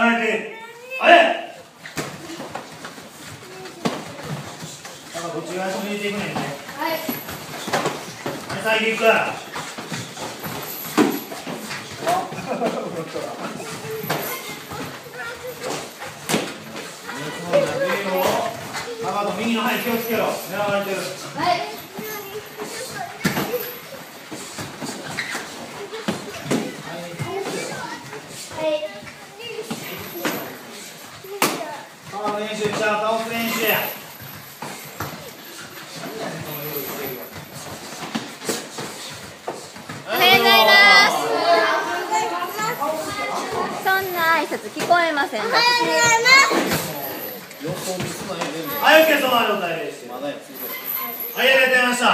られて、あれなんかこっち側に入れていくねんね。はいあれ先行くからかかと右の範囲気をつけろ、狙われてる。はいじゃあ倒す練習や。おはようございます。そんな挨拶聞こえません。おはようございます。はい、お疲れ様でございました。ありがとうございました。